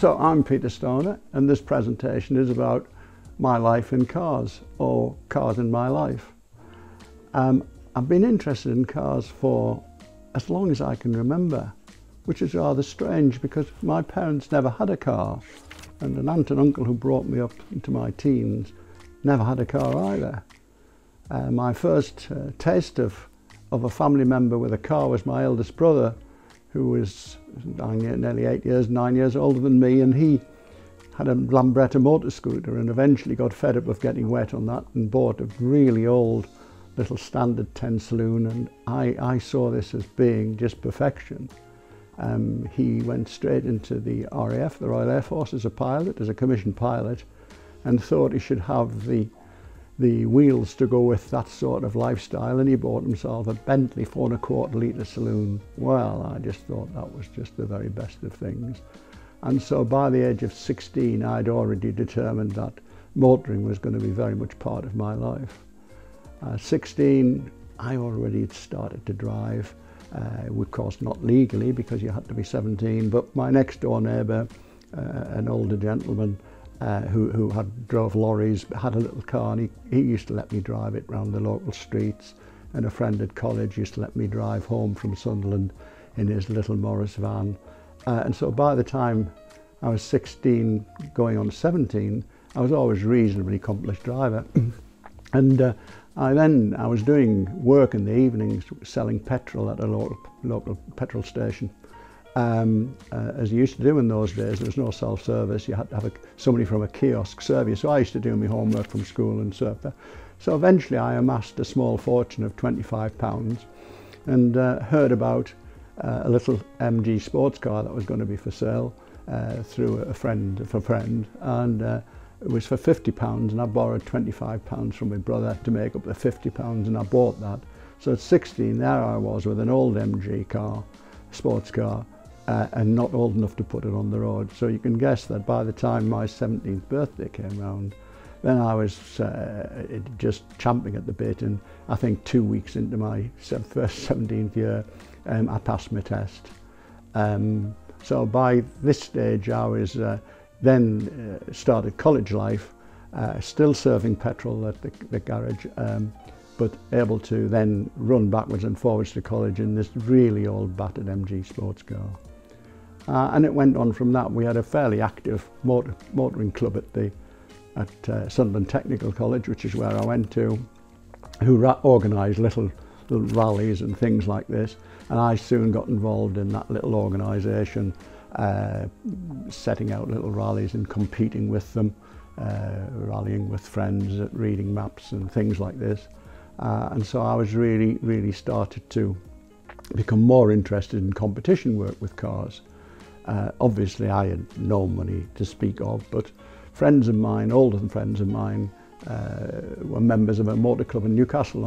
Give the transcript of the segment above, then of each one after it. So I'm Peter Stonor, and this presentation is about my life in cars, or cars in my life. I've been interested in cars for as long as I can remember, which is rather strange because my parents never had a car, and an aunt and uncle who brought me up into my teens never had a car either. My first taste of a family member with a car was my eldest brother, who was nearly 9 years older than me, and he had a Lambretta motor scooter and eventually got fed up with getting wet on that and bought a really old little standard 10 saloon, and I saw this as being just perfection. He went straight into the RAF, the Royal Air Force, as a pilot, as a commissioned pilot, and thought he should have the wheels to go with that sort of lifestyle, and he bought himself a Bentley 4.25 litre saloon. Well, I just thought that was just the very best of things. And so by the age of 16, I'd already determined that motoring was going to be very much part of my life. At 16, I already had started to drive, of course not legally because you had to be 17, but my next door neighbour, an older gentleman, who had drove lorries, had a little car, and he used to let me drive it round the local streets, and a friend at college used to let me drive home from Sunderland in his little Morris van, and so by the time I was 16 going on 17, I was always a reasonably accomplished driver. And I was doing work in the evenings selling petrol at a local petrol station. As you used to do in those days, there was no self-service. You had to have somebody from a kiosk serve you. So I used to do my homework from school and surf there. So eventually I amassed a small fortune of £25 and heard about a little MG sports car that was going to be for sale through a friend of a friend, and it was for £50, and I borrowed £25 from my brother to make up the £50, and I bought that. So at 16, there I was with an old MG car, sports car, and not old enough to put it on the road. So you can guess that by the time my 17th birthday came round, then I was just champing at the bit, and I think 2 weeks into my first 17th year, I passed my test. So by this stage I was then started college life, still serving petrol at the garage, but able to then run backwards and forwards to college in this really old battered MG sports car. And it went on from that. We had a fairly active motoring club at Sunderland Technical College, which is where I went to, who organised little rallies and things like this. And I soon got involved in that little organisation, setting out little rallies and competing with them, rallying with friends, reading maps and things like this. And so I was really started to become more interested in competition work with cars. Obviously I had no money to speak of, but friends of mine, older than friends of mine, were members of a motor club in Newcastle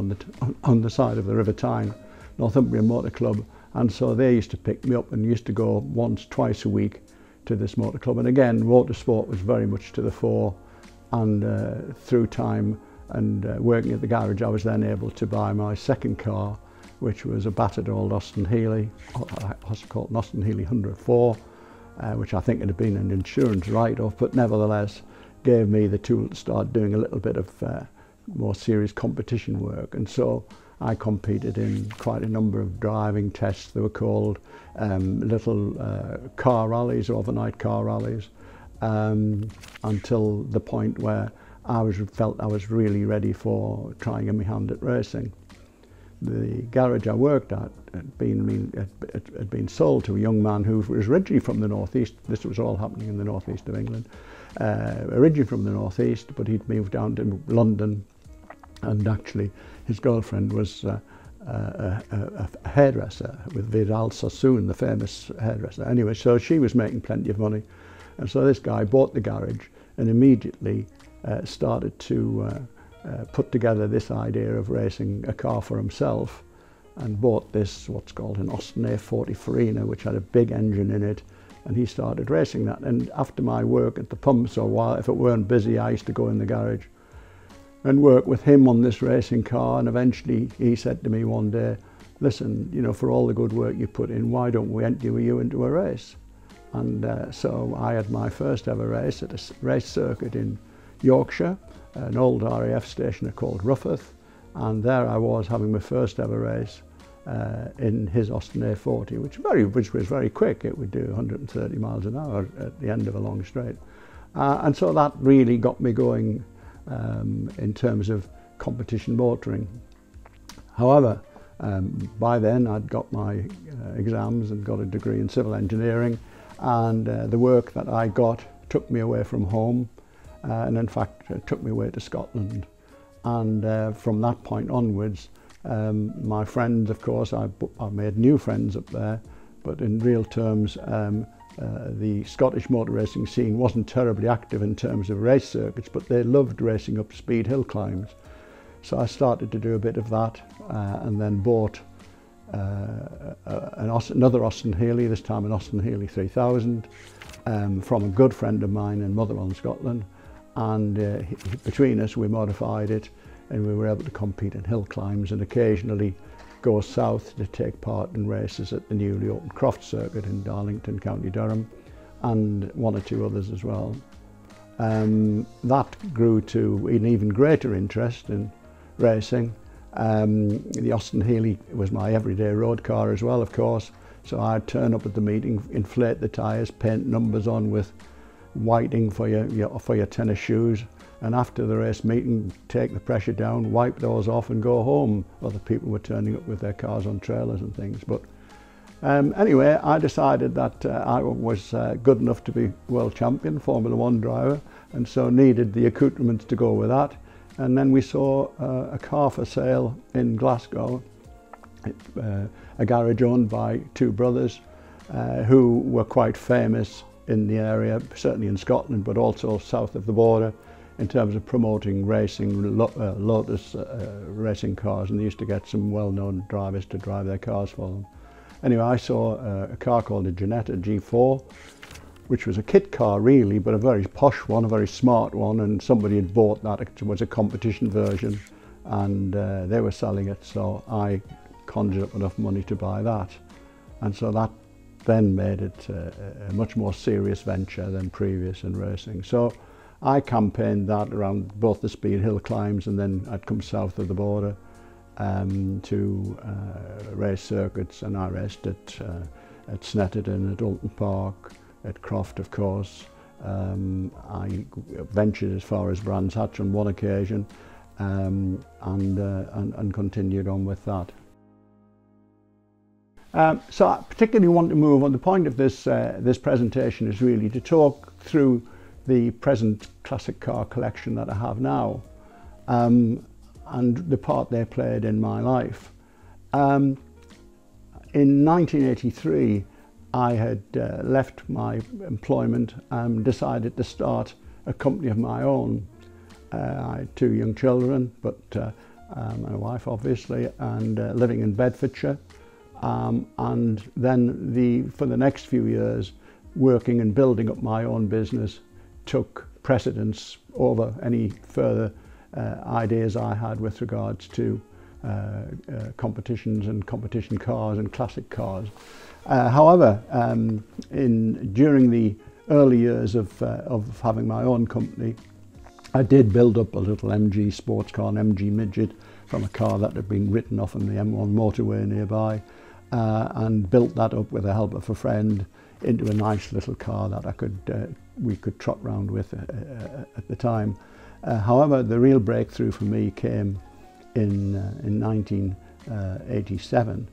on the side of the River Tyne, Northumbria Motor Club, and so they used to pick me up and used to go once, twice a week to this motor club. And again, motorsport was very much to the fore, and through time and working at the garage, I was then able to buy my second car, which was a battered old Austin Healey, called an Austin Healey 104, which I think had been an insurance write-off, but nevertheless gave me the tool to start doing a little bit of more serious competition work. And so I competed in quite a number of driving tests. They were called little car rallies, overnight car rallies, until the point where felt I was really ready for trying my hand at racing. The garage I worked at had been sold to a young man who was originally from the northeast. This was all happening in the northeast of England. Originally from the northeast, but he'd moved down to London, and actually his girlfriend was a hairdresser with Vidal Sassoon, the famous hairdresser. Anyway, so she was making plenty of money, and so this guy bought the garage and immediately started to put together this idea of racing a car for himself, and bought this, what's called an Austin A40 Farina, which had a big engine in it, and he started racing that. And after my work at the pumps, or while if it weren't busy, I used to go in the garage and work with him on this racing car. And eventually he said to me one day, "Listen, you know, for all the good work you put in, why don't we enter you into a race?" And so I had my first ever race at a race circuit in Yorkshire, an old RAF stationer called Rufforth, and there I was having my first ever race in his Austin A40, which was very quick. It would do 130 miles an hour at the end of a long straight. And so that really got me going in terms of competition motoring. However, by then I'd got my exams and got a degree in civil engineering, and the work that I got took me away from home, and in fact took me away to Scotland. And from that point onwards, my friends, of course, I made new friends up there, but in real terms, the Scottish motor racing scene wasn't terribly active in terms of race circuits, but they loved racing up speed hill climbs. So I started to do a bit of that, and then bought another Austin Healey, this time an Austin Healey 3000, from a good friend of mine in Motherwell, Scotland, and between us we modified it, and we were able to compete in hill climbs and occasionally go south to take part in races at the newly opened Croft circuit in Darlington, County Durham, and one or two others as well. That grew to an even greater interest in racing. The Austin Healey was my everyday road car as well, of course, so I'd turn up at the meeting, inflate the tyres, paint numbers on with whiting for your tennis shoes, and after the race meeting, take the pressure down, wipe those off and go home. Other people were turning up with their cars on trailers and things. But anyway, I decided that I was good enough to be world champion, Formula One driver, and so needed the accoutrements to go with that. And then we saw a car for sale in Glasgow, a garage owned by two brothers who were quite famous in the area, certainly in Scotland, but also south of the border, in terms of promoting racing, Lotus racing cars, and they used to get some well-known drivers to drive their cars for them. Anyway, I saw a car called a Ginetta G4, which was a kit car really, but a very posh one, a very smart one, and somebody had bought that. It was a competition version, and they were selling it, so I conjured up enough money to buy that. And so that then made it a much more serious venture than previous in racing. So I campaigned that around both the speed hill climbs, and then I'd come south of the border to race circuits, and I raced at Snetterton, at Dalton Park, at Croft, of course. I ventured as far as Brands Hatch on one occasion, and continued on with that. So I particularly want to move on. The point of this, this presentation is really to talk through the present classic car collection that I have now, and the part they played in my life. In 1983, I had left my employment and decided to start a company of my own. I had two young children, but my wife obviously, and living in Bedfordshire, and then for the next few years, working and building up my own business took precedence over any further ideas I had with regards to competitions and competition cars and classic cars. However, during the early years of having my own company, I did build up a little MG sports car, an MG Midget, from a car that had been written off on the M1 motorway nearby, and built that up with the help of a friend into a nice little car that we could trot round with at the time. However, the real breakthrough for me came in 1987,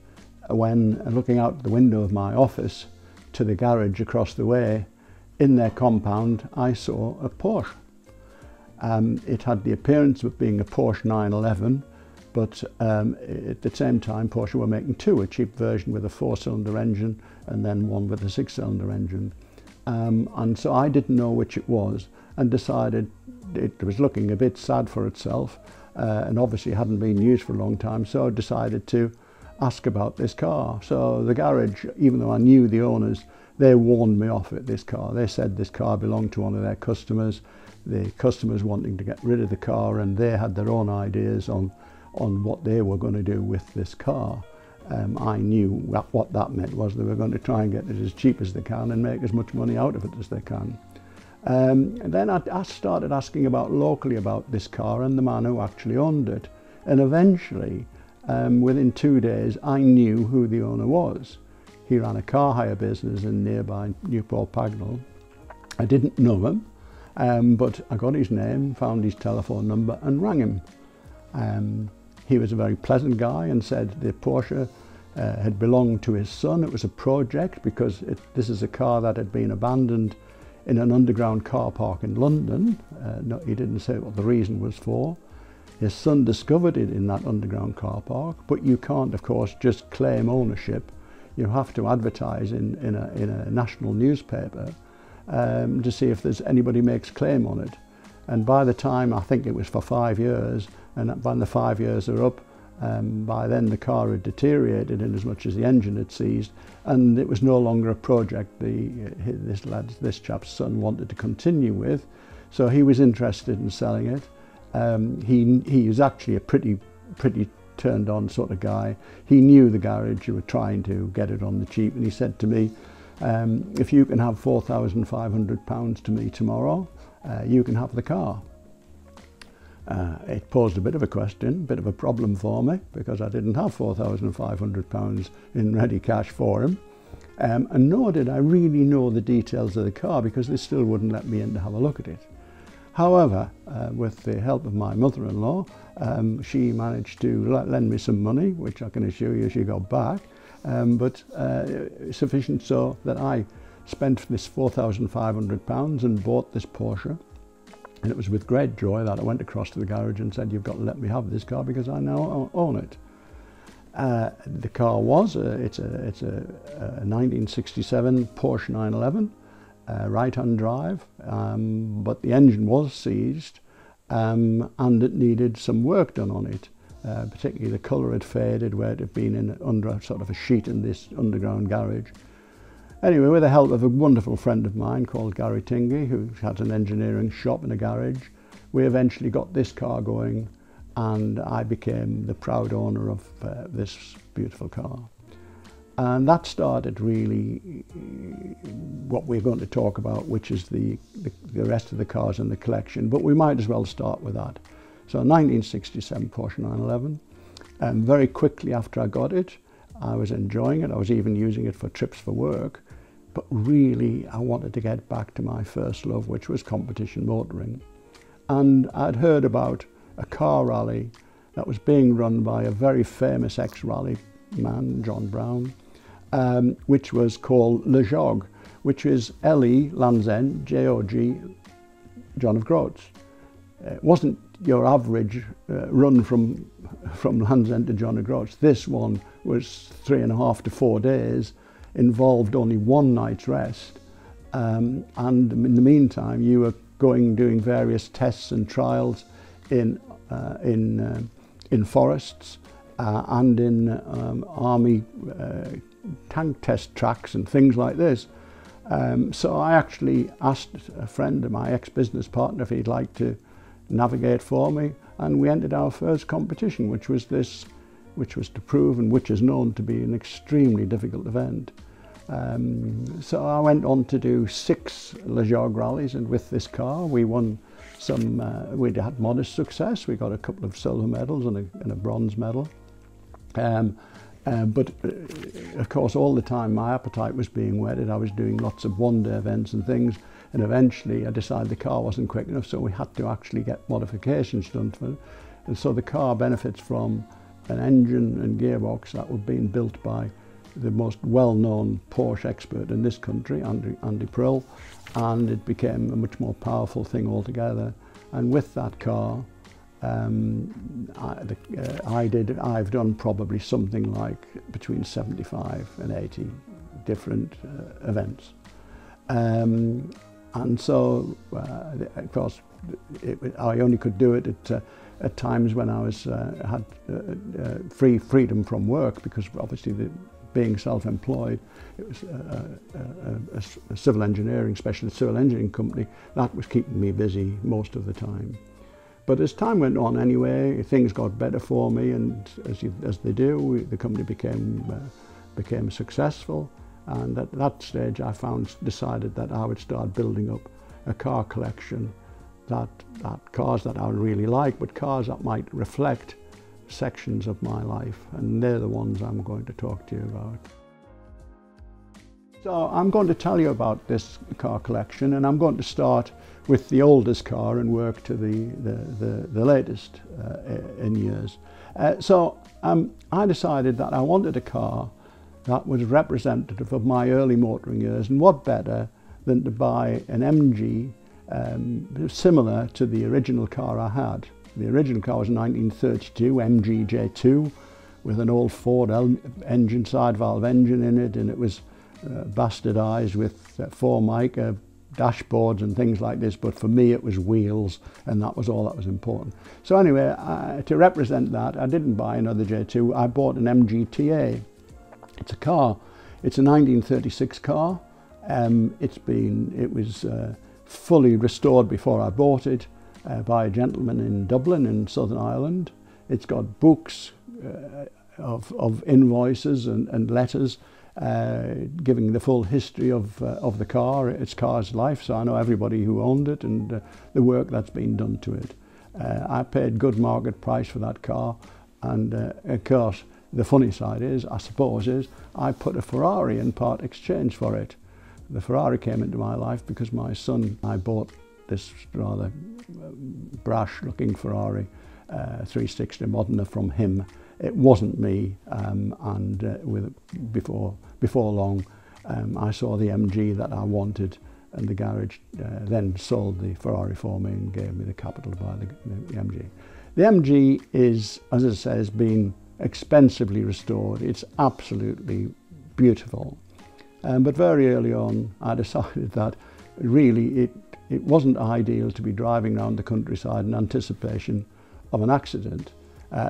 when looking out the window of my office to the garage across the way, in their compound, I saw a Porsche. It had the appearance of being a Porsche 911, but at the same time Porsche were making two, a cheap version with a four-cylinder engine and then one with a six-cylinder engine. And so I didn't know which it was, and decided it was looking a bit sad for itself, and obviously hadn't been used for a long time, so I decided to ask about this car. So the garage, even though I knew the owners, they warned me off at this car. They said this car belonged to one of their customers, the customers wanting to get rid of the car, and they had their own ideas on what they were going to do with this car. I knew what that meant was they were going to try and get it as cheap as they can and make as much money out of it as they can. And then I started asking about locally about this car and the man who actually owned it, and eventually within 2 days I knew who the owner was. He ran a car hire business in nearby Newport Pagnell. I didn't know him, but I got his name, found his telephone number and rang him. He was a very pleasant guy and said the Porsche had belonged to his son. It was a project because this is a car that had been abandoned in an underground car park in London. He didn't say what the reason was for. His son discovered it in that underground car park, but you can't, of course, just claim ownership. You have to advertise in a national newspaper to see if there's anybody makes claim on it. And by the time, I think it was for 5 years, and when the 5 years are up, by then the car had deteriorated in as much as the engine had seized, and it was no longer a project this chap's son wanted to continue with, so he was interested in selling it. He was actually a pretty turned on sort of guy. He knew the garage who were trying to get it on the cheap, and he said to me, if you can have £4,500 to me tomorrow, you can have the car. It posed a bit of a question, a bit of a problem for me, because I didn't have £4,500 in ready cash for him, and nor did I really know the details of the car, because they still wouldn't let me in to have a look at it. However, with the help of my mother-in-law, she managed to lend me some money, which I can assure you she got back, but sufficient so that I spent this £4,500 and bought this Porsche. And it was with great joy that I went across to the garage and said, you've got to let me have this car because I now own it. The car was, it's a 1967 Porsche 911, right-hand drive, but the engine was seized and it needed some work done on it. Particularly the colour had faded where it had been in under sort of a sheet in this underground garage. Anyway, with the help of a wonderful friend of mine called Gary Tingey, who had an engineering shop and a garage, we eventually got this car going, and I became the proud owner of this beautiful car. And that started really what we're going to talk about, which is the rest of the cars in the collection, but we might as well start with that. So 1967 Porsche 911, and very quickly after I got it, I was enjoying it. I was even using it for trips for work. But really, I wanted to get back to my first love, which was competition motoring. And I'd heard about a car rally that was being run by a very famous ex-rally man, John Brown, which was called Le Jog, which is L-E, Land's End, J-O-G, John of Groats. It wasn't your average run from Land's End to John of Groats. This one was 3.5 to 4 days, involved only one night's rest, and in the meantime you were doing various tests and trials in forests and in army tank test tracks and things like this. So I actually asked a friend of my ex-business partner if he'd like to navigate for me, and we entered our first competition, which was this, which was to prove and which is known to be an extremely difficult event. So I went on to do 6 Le Jog rallies, and with this car we won some, we had modest success. We got a couple of silver medals and a bronze medal, but of course all the time my appetite was being whetted. I was doing lots of one-day events and things, and eventually I decided the car wasn't quick enough, so we had to actually get modifications done for it. And so the car benefits from an engine and gearbox that were being built by the most well-known Porsche expert in this country, Andy Prill, and it became a much more powerful thing altogether. And with that car, I've done probably something like between 75 and 80 different events. And so, of course, I only could do it at times when I was had freedom from work, because obviously being self-employed, it was a civil engineering, specialist civil engineering company, that was keeping me busy most of the time. But as time went on anyway, things got better for me, and as they do, the company became successful. And at that stage I decided that I would start building up a car collection, cars that I really like, but cars that might reflect sections of my life, and they're the ones I'm going to talk to you about. So I'm going to tell you about this car collection, and I'm going to start with the oldest car and work to the latest in years. I decided that I wanted a car that was representative of my early motoring years, and what better than to buy an MG similar to the original car I had. The original car was a 1932 MG J2 with an old Ford engine, side valve engine in it, and it was bastardised with 4 mica dashboards and things like this, but for me it was wheels, and that was all that was important. So anyway, to represent that, I didn't buy another J2, I bought an MGTA. It's a car, it's a 1936 car, it was fully restored before I bought it by a gentleman in Dublin in Southern Ireland. It's got books of invoices and letters giving the full history of the car, its car's life, so I know everybody who owned it and the work that's been done to it. I paid good market price for that car, and of course the funny side is, I suppose, is I put a Ferrari in part exchange for it. The Ferrari came into my life because my son, I bought this rather brash looking Ferrari 360 Modena from him. It wasn't me, before long I saw the MG that I wanted, and the garage then sold the Ferrari for me and gave me the capital to buy the MG. The MG is, as I say, has been expensively restored. It's absolutely beautiful. But very early on I decided that really it wasn't ideal to be driving around the countryside in anticipation of an accident.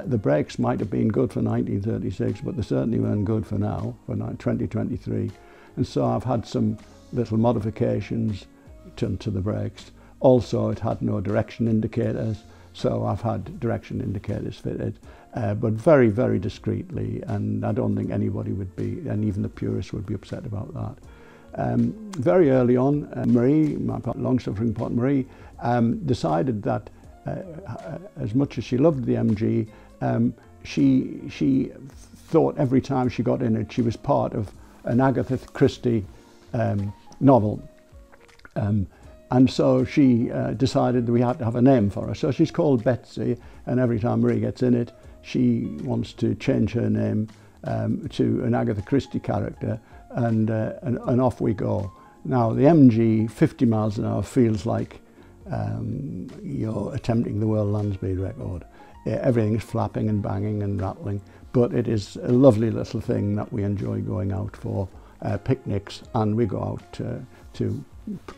The brakes might have been good for 1936, but they certainly weren't good for now, for 2023. And so I've had some little modifications to the brakes. Also, it had no direction indicators, so I've had direction indicators fitted, but very, very discreetly, and I don't think anybody would be, and even the purists would be upset about that. Very early on, Marie, my long-suffering partner Marie, decided that as much as she loved the MG, she thought every time she got in it she was part of an Agatha Christie novel. And so she decided that we had to have a name for her. So she's called Betsy, and every time Marie gets in it, she wants to change her name to an Agatha Christie character, and off we go. Now the MG 50 miles an hour feels like you're attempting the world land speed record. Everything's flapping and banging and rattling, but it is a lovely little thing that we enjoy going out for picnics, and we go out to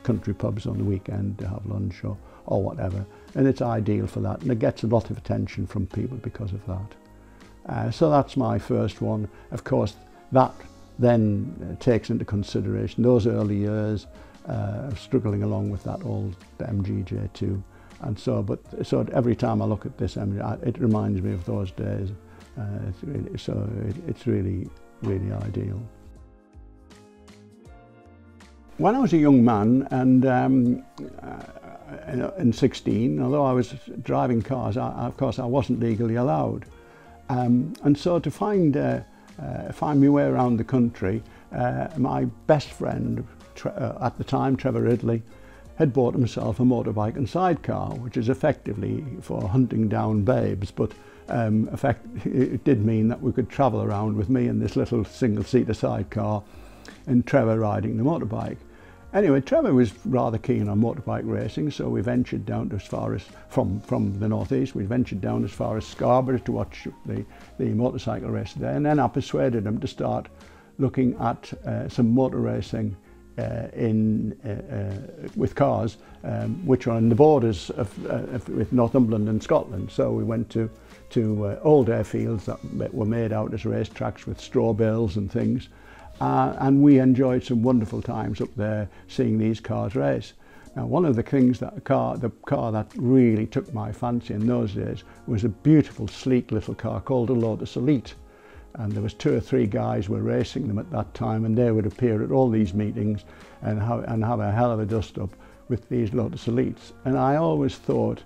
country pubs on the weekend to have lunch or whatever, and it's ideal for that, and it gets a lot of attention from people because of that. So that's my first one. Of course that then takes into consideration those early years of struggling along with that old MG J2, and so every time I look at this MG it reminds me of those days, it's really, really ideal. When I was a young man and in 16, although I was driving cars, of course I wasn't legally allowed, and so to find my way around the country, my best friend at the time, Trevor Ridley, had bought himself a motorbike and sidecar, which is effectively for hunting down babes, but it did mean that we could travel around with me in this little single-seater sidecar and Trevor riding the motorbike. Anyway, Trevor was rather keen on motorbike racing, so we ventured down as far as, from the northeast, we ventured down as far as Scarborough to watch the motorcycle race there, and then I persuaded him to start looking at some motor racing with cars, which are in the borders with Northumberland and Scotland. So we went to old airfields that were made out as racetracks with straw bales and things. And we enjoyed some wonderful times up there seeing these cars race. Now, one of the things that the car that really took my fancy in those days was a beautiful, sleek little car called a Lotus Elite. And there was two or three guys were racing them at that time, and they would appear at all these meetings and have a hell of a dust-up with these Lotus Elites. And I always thought,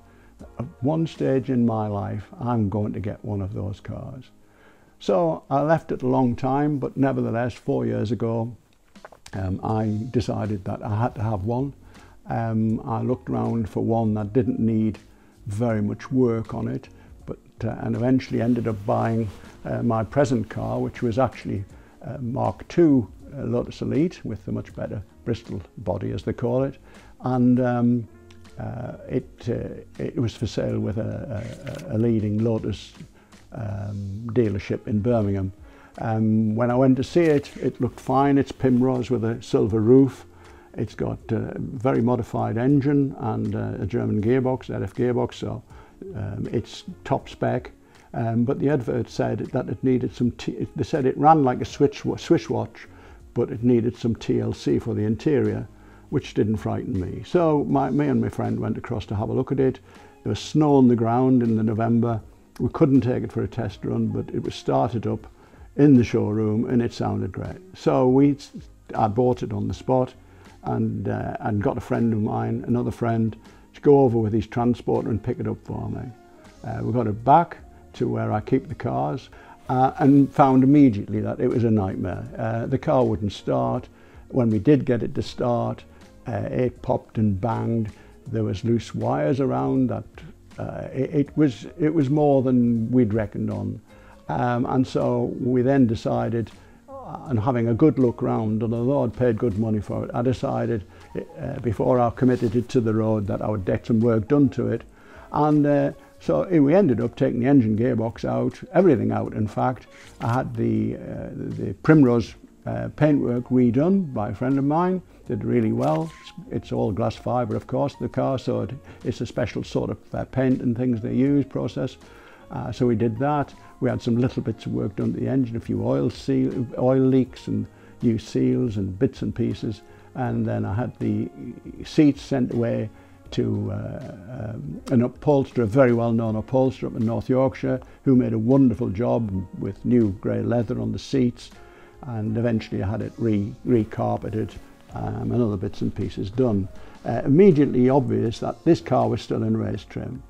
at one stage in my life, I'm going to get one of those cars. So I left it a long time, but nevertheless, 4 years ago, I decided that I had to have one. I looked around for one that didn't need very much work on it, but and eventually ended up buying my present car, which was actually Mark II Lotus Elite with the much better Bristol body, as they call it, and it was for sale with a leading Lotus dealership in Birmingham. When I went to see it, it looked fine. It's Primrose with a silver roof. It's got a very modified engine and a German gearbox, ZF gearbox, so it's top spec. But the advert said that it needed some, they said it ran like a Swiss watch, but it needed some TLC for the interior, which didn't frighten me. So me and my friend went across to have a look at it. There was snow on the ground in the November. We couldn't take it for a test run, but it was started up in the showroom and it sounded great. So I bought it on the spot and got a friend of mine, another friend, to go over with his transporter and pick it up for me. We got it back to where I keep the cars and found immediately that it was a nightmare. The car wouldn't start. When we did get it to start, it popped and banged. There was loose wires around that it was more than we'd reckoned on. And so we then decided, and having a good look round, and although I'd paid good money for it, I decided before I committed it to the road that I would get some work done to it. And so we ended up taking the engine, gearbox out, everything out. In fact, I had the Primrose paintwork redone by a friend of mine. Did really well. It's all glass fibre, of course, the car, so it's a special sort of paint and things they use process. So we did that. We had some little bits of work done to the engine, a few oil leaks and new seals and bits and pieces. And then I had the seats sent away to an upholsterer, a very well-known upholsterer up in North Yorkshire, who made a wonderful job with new grey leather on the seats. And eventually I had it re-carpeted and other bits and pieces done. Immediately obvious that this car was still in race trim,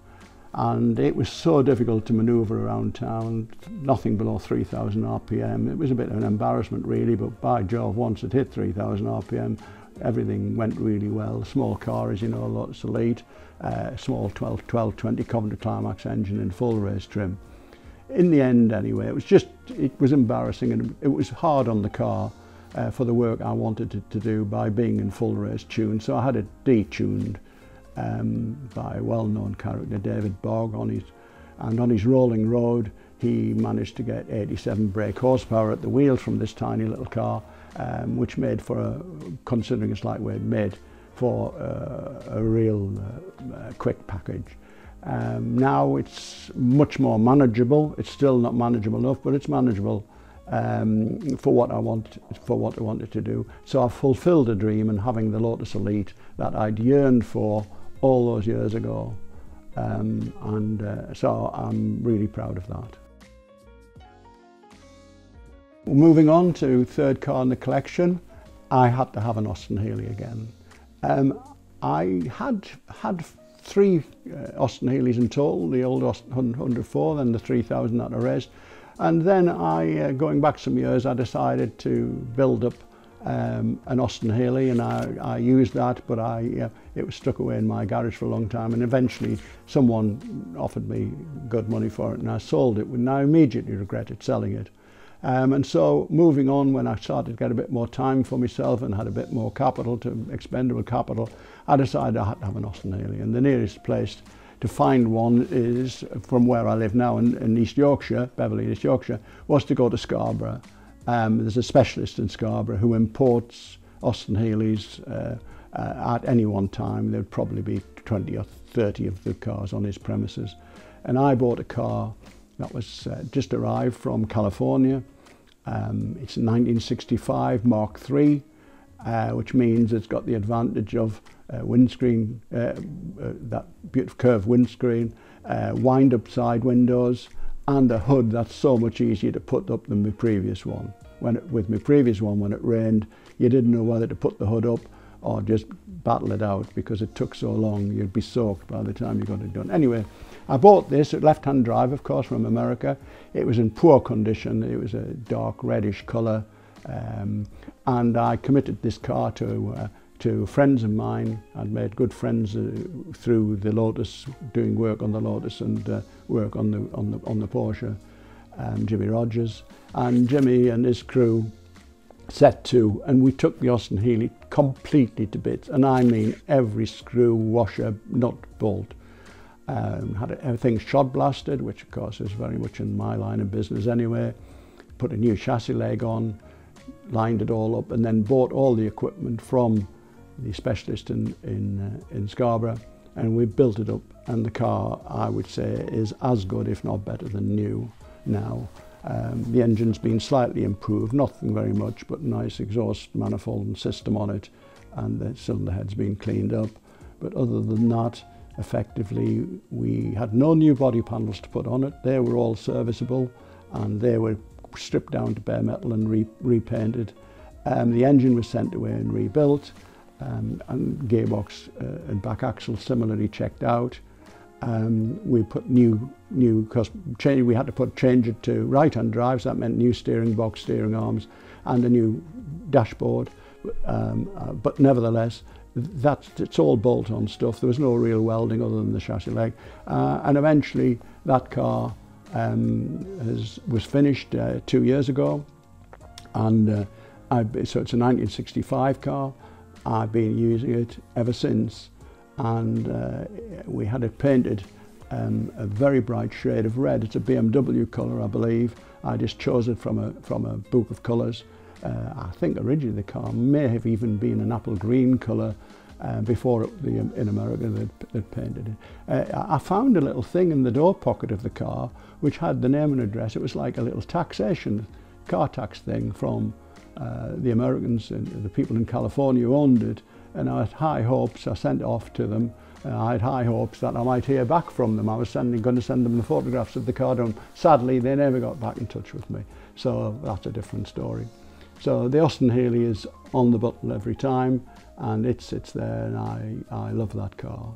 and it was so difficult to manoeuvre around town, nothing below 3,000 RPM. It was a bit of an embarrassment really, but by Jove, once it hit 3,000 RPM, everything went really well. Small car, as you know, Lotus Elite, small 1220 Coventry Climax engine in full race trim. In the end anyway, it was embarrassing, and it was hard on the car for the work I wanted it to do by being in full race tune. So I had it detuned by a well-known character, David Bogg, on his rolling road. He managed to get 87 brake horsepower at the wheels from this tiny little car, which made for, considering it's lightweight, made for a real quick package. Now it's much more manageable. It's still not manageable enough, but it's manageable for what I wanted to do. So I fulfilled a dream in having the Lotus Elite that I'd yearned for all those years ago, so I'm really proud of that. Moving on to third car in the collection, I had to have an Austin Healey again. I had three Austin Healeys in total, the old Austin 104, then the 3000 that I raced, and then going back some years, I decided to build up an Austin Healey, and I used that, but it was stuck away in my garage for a long time, and eventually someone offered me good money for it and I sold it, and I immediately regretted selling it. And so moving on, when I started to get a bit more time for myself and had a bit more capital, expendable capital, I decided I had to have an Austin Healey, and the nearest place to find one is from where I live now in East Yorkshire, Beverley, East Yorkshire, was to go to Scarborough. There's a specialist in Scarborough who imports Austin Healeys at any one time. There would probably be 20 or 30 of the cars on his premises. And I bought a car that was just arrived from California. It's a 1965 Mark III, which means it's got the advantage of windscreen, that beautiful curved windscreen, wind-up side windows, and a hood that's so much easier to put up than my previous one. With my previous one, when it rained, you didn't know whether to put the hood up or just battle it out because it took so long, you'd be soaked by the time you got it done. Anyway, I bought this at left-hand drive, of course, from America. It was in poor condition, it was a dark reddish colour, and I committed this car to friends of mine. I'd made good friends through the Lotus, doing work on the Lotus and work on the Porsche, Jimmy Rogers, and Jimmy and his crew set to, and we took the Austin Healey completely to bits, and I mean every screw, washer, nut, bolt. Had everything shot blasted, which of course is very much in my line of business anyway. Put a new chassis leg on, lined it all up, and then bought all the equipment from the specialist in Scarborough, and we built it up, and the car, I would say, is as good if not better than new now. The engine's been slightly improved, nothing very much, but nice exhaust manifold and system on it, and the cylinder head's been cleaned up. But other than that, effectively, we had no new body panels to put on it. They were all serviceable, and they were stripped down to bare metal and repainted. The engine was sent away and rebuilt, and gearbox and back axle similarly checked out. We put we had to change it to right-hand drives. That meant new steering box, steering arms, and a new dashboard. But nevertheless, it's all bolt-on stuff. There was no real welding other than the chassis leg. And eventually, that car was finished 2 years ago, and so it's a 1965 car. I've been using it ever since. And we had it painted a very bright shade of red. It's a BMW colour, I believe. I just chose it from a book of colours. I think originally the car may have even been an apple green colour before in America they'd painted it. I found a little thing in the door pocket of the car which had the name and address. It was like a little taxation, car tax thing from the Americans, and the people in California who owned it. And I had high hopes, I sent off to them, I had high hopes that I might hear back from them. I was going to send them the photographs of the car done. Sadly, they never got back in touch with me, so that's a different story. So the Austin Healey is on the button every time, and it sits there, and I love that car.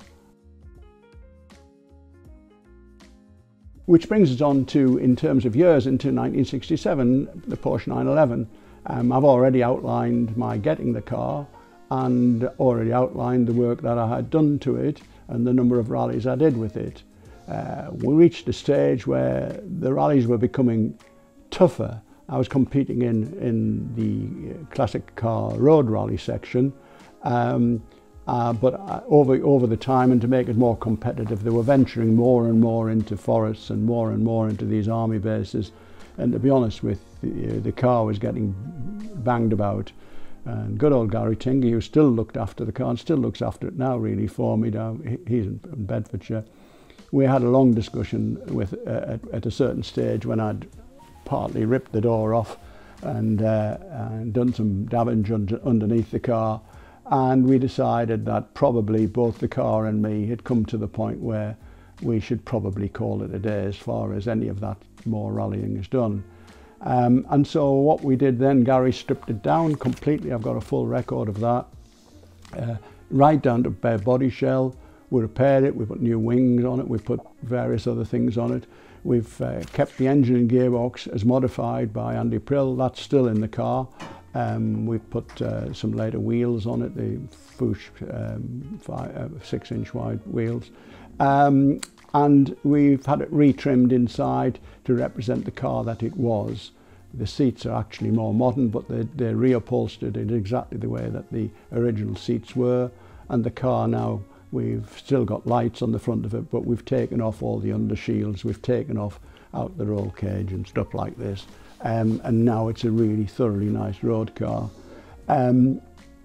Which brings us on to, in terms of years, into 1967, the Porsche 911. I've already outlined my getting the car, and already outlined the work that I had done to it and the number of rallies I did with it. We reached a stage where the rallies were becoming tougher. I was competing in the classic car road rally section, but over the time, and to make it more competitive, they were venturing more and more into forests and more into these army bases. And to be honest with you, the car was getting banged about. And good old Gary Tingey, who still looked after the car and still looks after it now really for me, he's in Bedfordshire. We had a long discussion at a certain stage when I'd partly ripped the door off and done some damage underneath the car, and we decided that probably both the car and me had come to the point where we should probably call it a day as far as any of that more rallying is done. And so what we did then, Gary stripped it down completely. I've got a full record of that, right down to bare body shell. We repaired it, we put new wings on it, we put various other things on it. We've kept the engine and gearbox as modified by Andy Prill. That's still in the car. We've put some later wheels on it, the Foosh 6-inch wide wheels. And we've had it retrimmed inside to represent the car that it was. The seats are actually more modern, but they're reupholstered in exactly the way that the original seats were. And the car now, we've still got lights on the front of it, but we've taken off all the under shields, we've taken off out the roll cage and stuff like this. And now it's a really thoroughly nice road car.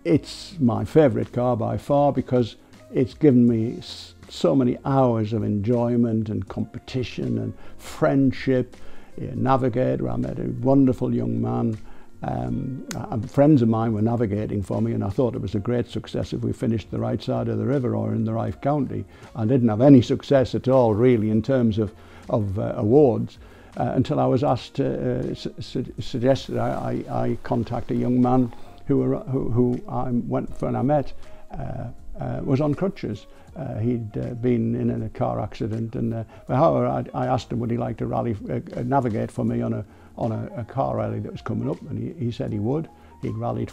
It's my favourite car by far because it's given me so many hours of enjoyment and competition and friendship. Navigator, I met a wonderful young man Friends of mine were navigating for me, and I thought it was a great success if we finished the right side of the river or in the right county. I didn't have any success at all really in terms of awards until I was asked to suggest that I contact a young man who I went for and I met was on crutches. He'd been in a car accident, and however, I asked him would he like to rally, navigate for me on a car rally that was coming up, and he said he would. He'd rallied,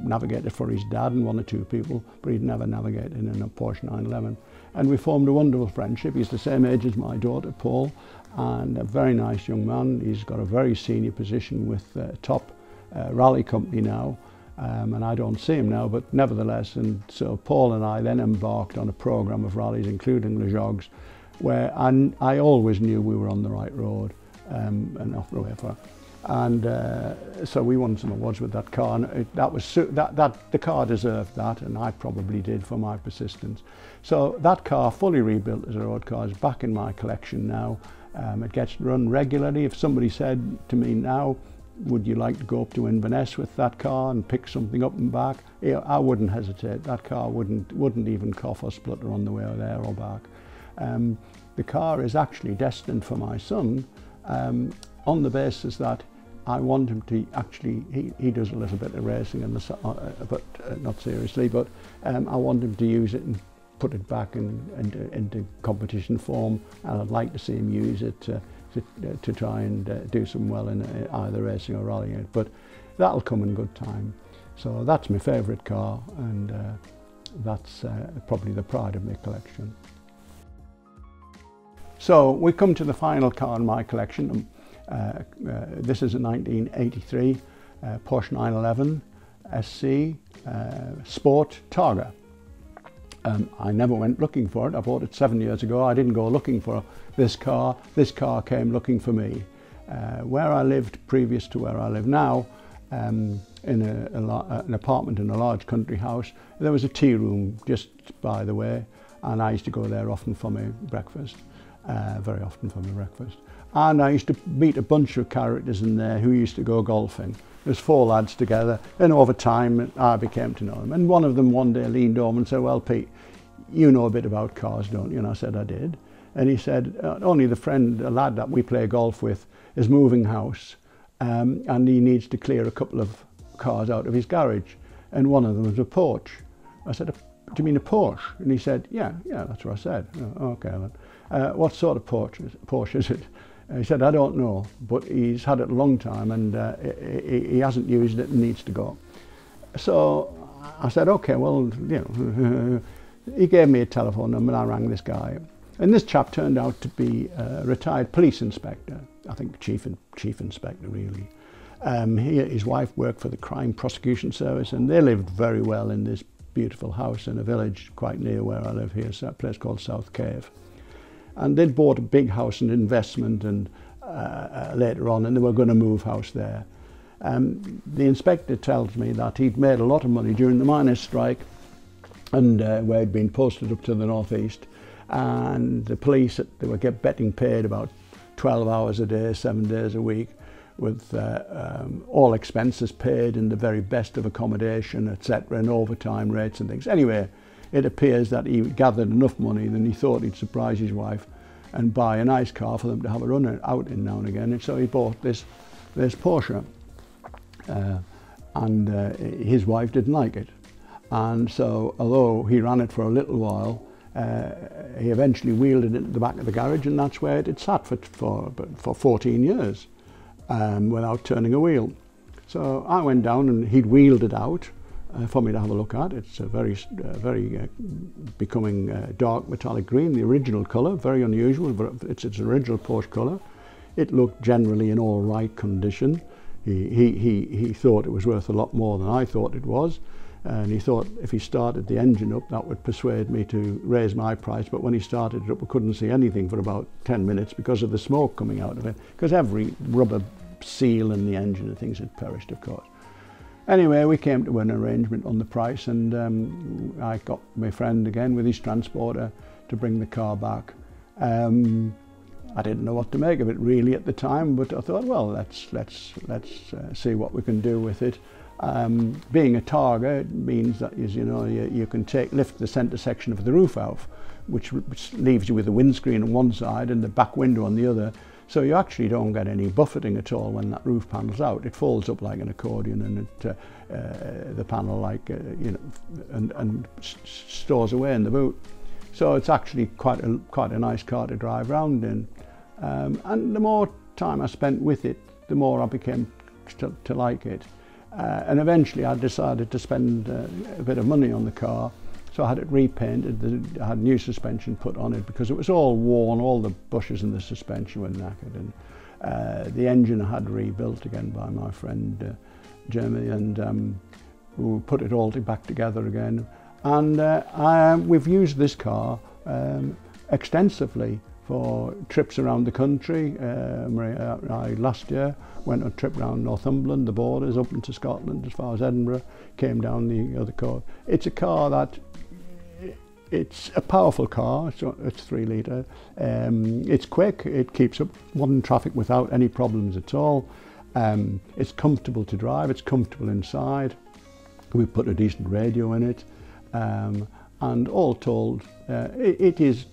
navigated for his dad and one or two people, but he'd never navigated in a Porsche 911. And we formed a wonderful friendship. He's the same age as my daughter, Paul, and a very nice young man. He's got a very senior position with a top rally company now, and I don't see him now, but nevertheless, and so Paul and I then embarked on a programme of rallies, including Le Jogs, where I always knew we were on the right road. And off the way for, and so we won some awards with that car, and the car deserved that, and I probably did for my persistence. So that car, fully rebuilt as a road car, is back in my collection now. It gets run regularly. If somebody said to me now, would you like to go up to Inverness with that car and pick something up and back, I wouldn't hesitate. That car wouldn't even cough or splutter on the way there or back. The car is actually destined for my son, on the basis that I want him to actually, he does a little bit of racing, and but not seriously, but I want him to use it and put it back into competition form, and I'd like to see him use it to try and do some well in either racing or rallying, but that'll come in good time. So that's my favourite car, and that's probably the pride of my collection. So we come to the final car in my collection. This is a 1983 Porsche 911 SC Sport Targa. I never went looking for it. I bought it 7 years ago. I didn't go looking for this car. This car came looking for me. Where I lived previous to where I live now, in an apartment in a large country house, there was a tea room just by the way, and I used to go there often for my breakfast. Very often for my breakfast, and I used to meet a bunch of characters in there who used to go golfing. There's four lads together, and over time I became to know them, and one of them one day leaned over and said, well Pete, you know a bit about cars, don't you? And I said I did, and he said only a lad that we play golf with is moving house, and he needs to clear a couple of cars out of his garage, and one of them was a Porsche. I said, do you mean a Porsche? And he said, yeah, that's what I said. Oh, okay then. What sort of Porsche is it? He said, I don't know, but he's had it a long time, and he hasn't used it and needs to go. So I said, okay, well, you know, he gave me a telephone number and I rang this guy. And this chap turned out to be a retired police inspector, I think chief inspector really. His wife worked for the Crime Prosecution Service, and they lived very well in this beautiful house in a village quite near where I live here, so a place called South Cave. And they'd bought a big house and investment, and later on, and they were going to move house there. The inspector tells me that he'd made a lot of money during the miners' strike, and where he'd been posted up to the northeast, and the police, they were getting paid about 12 hours a day, 7 days a week, with all expenses paid and the very best of accommodation, etc., and overtime rates and things. Anyway, it appears that he gathered enough money that he thought he'd surprise his wife and buy a nice car for them to have a run out in now and again, and so he bought this Porsche, and his wife didn't like it, and so although he ran it for a little while, he eventually wheeled it into the back of the garage, and that's where it had sat for 14 years without turning a wheel. So I went down and he'd wheeled it out for me to have a look at. It's a very becoming dark metallic green, the original colour, very unusual, but it's its original Porsche colour. It looked generally in all right condition. He thought it was worth a lot more than I thought it was, and he thought if he started the engine up that would persuade me to raise my price, but when he started it up we couldn't see anything for about 10 minutes because of the smoke coming out of it, because every rubber seal in the engine and things had perished, of course. Anyway, we came to an arrangement on the price, and I got my friend again with his transporter to bring the car back. I didn't know what to make of it really at the time, but I thought, well, let's see what we can do with it. Being a Targa, it means that, as you know, you can lift the centre section of the roof off, which leaves you with the windscreen on one side and the back window on the other. So you actually don't get any buffeting at all when that roof panel's out. It folds up like an accordion, and it, the panel, like you know, and stores away in the boot. So it's actually quite a nice car to drive around in. And the more time I spent with it, the more I became to like it. And eventually I decided to spend a bit of money on the car. So I had it repainted, I had new suspension put on it because it was all worn, all the bushes in the suspension were knackered, and the engine I had rebuilt again by my friend Jeremy, and we put it all back together again. And we've used this car extensively for trips around the country. I last year went on a trip around Northumberland, the borders, up into Scotland as far as Edinburgh, came down the other coast. It's a car that, it's a powerful car, so it's 3 litre, it's quick, it keeps up modern traffic without any problems at all, it's comfortable to drive, it's comfortable inside, we put a decent radio in it, and all told it's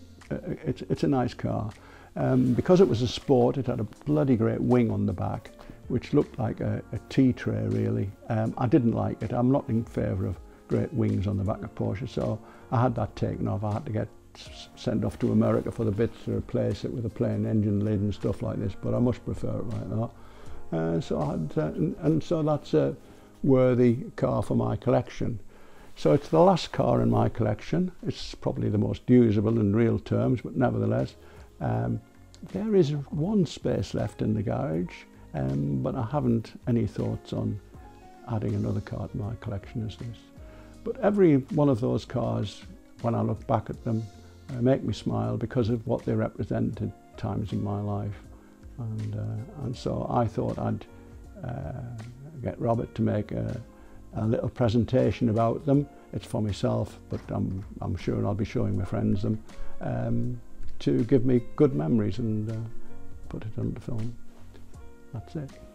a nice car. Because it was a sport, it had a bloody great wing on the back which looked like a tea tray really. I didn't like it, I'm not in favour of great wings on the back of Porsche, so I had that taken off. I had to get sent off to America for the bits to replace it with a plain engine lid and stuff like this, but I much prefer it like that. So I had, and so that's a worthy car for my collection. So it's the last car in my collection. It's probably the most usable in real terms, but nevertheless, there is one space left in the garage, but I haven't any thoughts on adding another car to my collection as this. But every one of those cars, when I look back at them, make me smile because of what they represented times in my life. And so I thought I'd get Robert to make a little presentation about them. It's for myself, but I'm sure I'll be showing my friends them, to give me good memories and put it under film. That's it.